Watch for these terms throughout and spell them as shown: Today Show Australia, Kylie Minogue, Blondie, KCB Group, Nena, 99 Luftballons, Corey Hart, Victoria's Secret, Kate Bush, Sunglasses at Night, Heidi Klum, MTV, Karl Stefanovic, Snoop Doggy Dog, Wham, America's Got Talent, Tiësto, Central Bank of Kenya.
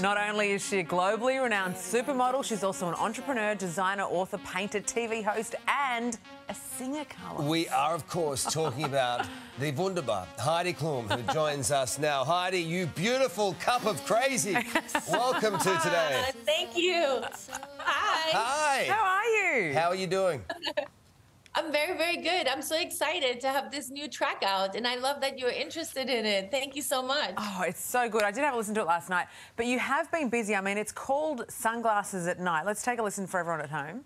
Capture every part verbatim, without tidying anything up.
Not only is she a globally renowned supermodel, she's also an entrepreneur, designer, author, painter, T V host and a singer, Carlos. We are, of course, talking about the Wunderbar, Heidi Klum, who joins us now. Heidi, you beautiful cup of crazy. Welcome to today. Uh, thank you. Hi. Hi. How are you? How are you doing? I'm very, very good. I'm so excited to have this new track out, and I love that you're interested in it. Thank you so much. Oh, it's so good. I did have a listen to it last night, but you have been busy. I mean, it's called Sunglasses at Night. Let's take a listen for everyone at home.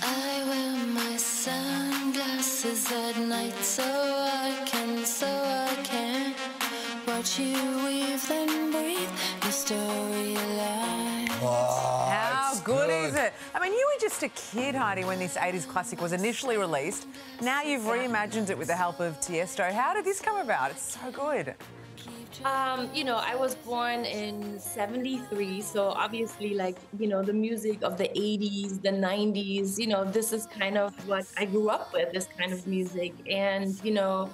I wear my sunglasses at night so I can, so I can watch you weave and breathe your story alive. Wow, how good, good is it? I mean, you were just a kid, Heidi, when this eighties classic was initially released. Now you've reimagined it with the help of Tiësto. How did this come about? It's so good. Um, you know, I was born in seventy-three, so obviously, like, you know, the music of the eighties, the nineties, you know, this is kind of what I grew up with, this kind of music. And, you know,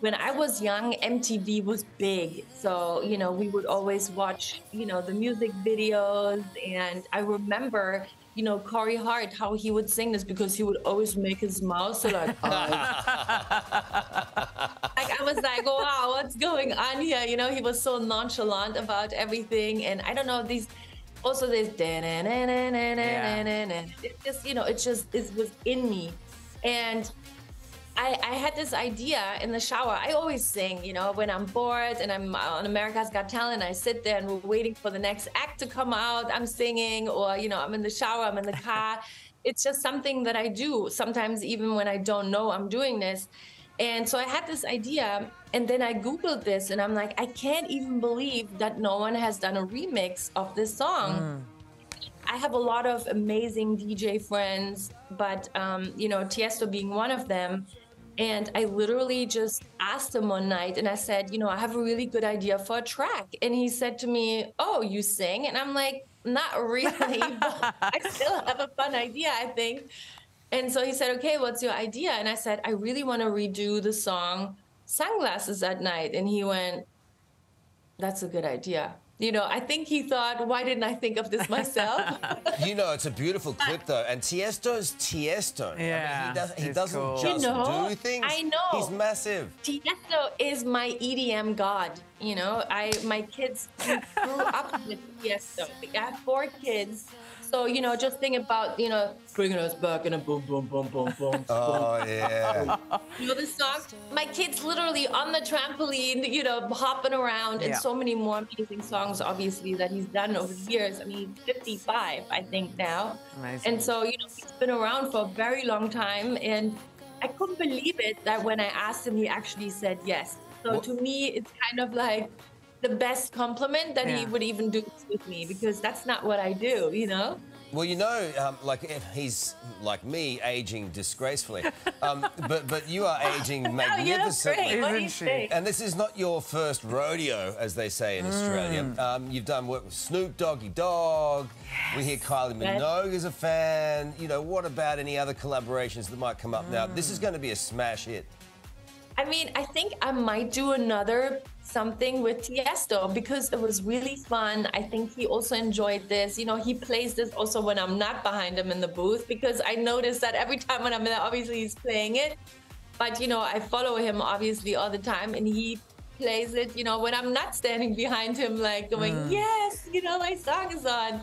when I was young, M T V was big. So, you know, we would always watch, you know, the music videos. And I remember, you know, Corey Hart, how he would sing this because he would always make his mouth so like, oh. Like, I was like, wow, what's going on here? You know, he was so nonchalant about everything. And I don't know, these, also this, yeah. It just, you know, it just, it was in me. And I, I had this idea in the shower. I always sing, you know, when I'm bored and I'm on America's Got Talent, I sit there and we're waiting for the next act to come out. I'm singing, or, you know, I'm in the shower, I'm in the car. It's just something that I do sometimes, even when I don't know I'm doing this. And so I had this idea, and then I Googled this, and I'm like, I can't even believe that no one has done a remix of this song. Mm. I have a lot of amazing D J friends, but, um, you know, Tiësto being one of them. And I literally just asked him one night and I said, you know, I have a really good idea for a track. And he said to me, oh, you sing? And I'm like, not really, but I still have a fun idea, I think. And so he said, okay, what's your idea? And I said, I really want to redo the song Sunglasses at Night. And he went, that's a good idea. You know, I think he thought, why didn't I think of this myself? You know, it's a beautiful clip, though. And Tiësto's Tiësto. Yeah. I mean, he, does, he doesn't cool. just you know, do things. I know. He's massive. Tiësto is my E D M god. You know, I my kids grew up with Tiësto. I have four kids. So, you know, just think about, you know, bringing us back in a boom, boom, boom, boom, boom. Oh, yeah. You know the song? My kids literally on the trampoline, you know, hopping around. Yeah. And so many more amazing songs, obviously, that he's done over the years. I mean, fifty-five, I think, now. Amazing. And so, you know, he's been around for a very long time. And I couldn't believe it that when I asked him, he actually said yes. So what? To me, it's kind of like the best compliment that yeah. he would even do this with me, because that's not what I do, you know? Well, you know, um, like, if he's, like me, aging disgracefully. Um, but, but you are aging no, magnificently. What do you think? And this is not your first rodeo, as they say in mm. Australia. Um, you've done work with Snoop Doggy Dog. Yes. We hear Kylie Minogue is a fan. You know, what about any other collaborations that might come up mm. now? This is going to be a smash hit. I mean, I think I might do another something with Tiësto because it was really fun. I think he also enjoyed this. You know, he plays this also when I'm not behind him in the booth, because I notice that every time when I'm there, obviously he's playing it. But, you know, I follow him obviously all the time, and he plays it, you know, when I'm not standing behind him, like going, mm. yes, you know, my song is on.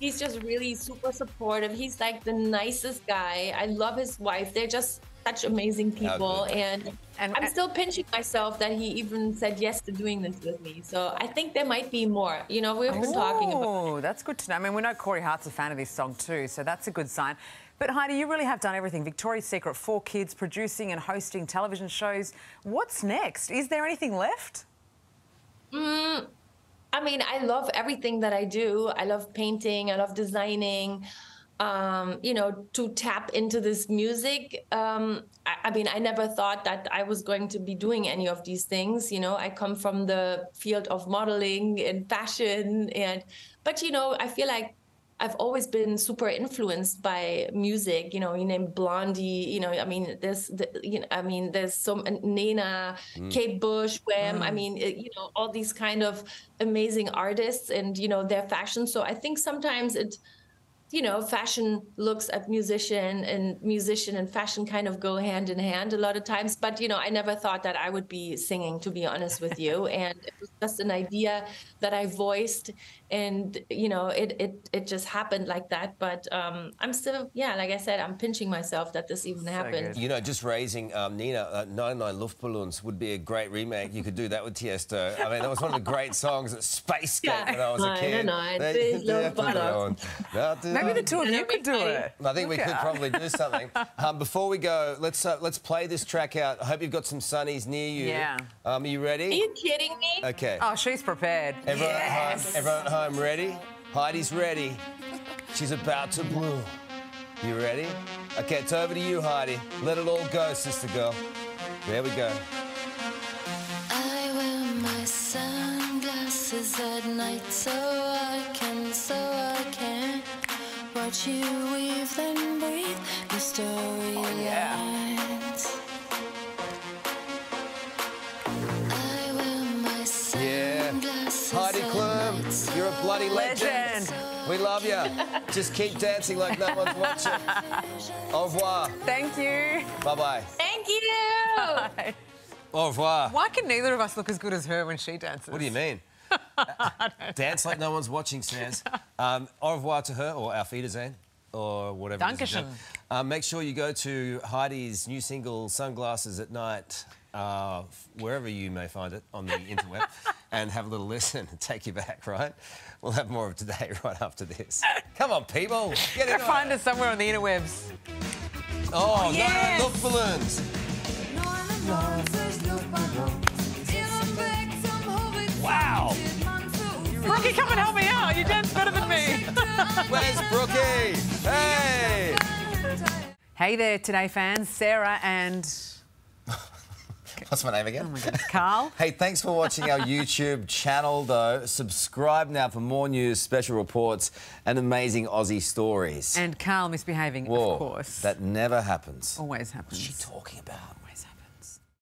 He's just really super supportive. He's like the nicest guy. I love his wife. They're just such amazing people, and, and I'm still pinching myself that he even said yes to doing this with me. So I think there might be more. You know, we've been Ooh, talking about Oh, that's good to know. I mean, we know Corey Hart's a fan of this song too, so that's a good sign. But Heidi, you really have done everything. Victoria's Secret, four kids, producing and hosting television shows. What's next? Is there anything left? Mm, I mean, I love everything that I do. I love painting. I love designing. Um, you know, to tap into this music. Um, I, I mean, I never thought that I was going to be doing any of these things. You know, I come from the field of modeling and fashion, and but, you know, I feel like I've always been super influenced by music. You know, you name Blondie, you know, I mean, there's, the, you know, I mean, there's some Nena, mm. Kate Bush, Wham, mm. I mean, it, you know, all these kind of amazing artists and, you know, their fashion. So I think sometimes it, you know, fashion looks at musician and musician and fashion kind of go hand in hand a lot of times. But, you know, I never thought that I would be singing, to be honest with you. And it was just an idea that I voiced and, you know, it it, it just happened like that. But um, I'm still, yeah, like I said, I'm pinching myself that this even so happened. Good. You know, just raising um, Nena, uh, ninety-nine Luftballons would be a great remake. You could do that with Tiësto. I mean, that was one of the great songs at Space Gate yeah. when I was a kid. ninety-nine Maybe the two of you could do it. I think we could probably do something. Um, before we go, let's uh, let's play this track out. I hope you've got some sunnies near you. Yeah. Um, are you ready? Are you kidding me? Okay. Oh, she's prepared. Everyone yes. at home, everyone at home ready? Heidi's ready. She's about to bloom. You ready? Okay, it's over to you, Heidi. Let it all go, sister girl. There we go. I wear my sunglasses at night so I can, so I can. Watch you weave, then breathe your story oh, yeah. lines. I wear my sunglasses. Yeah. Heidi Klum, you're a bloody legend. legend. We love you. Just keep dancing like no one's watching. Au revoir. Thank you. Bye-bye. Thank you. Bye. Au revoir. Why can neither of us look as good as her when she dances? What do you mean? Dance like no one's watching, Sans. Um, au revoir to her, or auf Wiedersehen, or whatever. Dankeschön. Um, make sure you go to Heidi's new single, Sunglasses at Night, uh, wherever you may find it on the interweb, and have a little listen and take you back, right? We'll have more of today right after this. Come on, people. Get in go find us somewhere on the interwebs. Oh, yes. No, Luftballons. Wow. Brookie, come and help me out. You dance better than me. Where's Brookie? Hey. Hey there, Today fans. Sarah and... What's my name again? Oh, my God. Carl. Hey, thanks for watching our YouTube channel, though. Subscribe now for more news, special reports and amazing Aussie stories. And Carl misbehaving, Whoa, of course. That never happens. Always happens. What's she talking about? Always happens.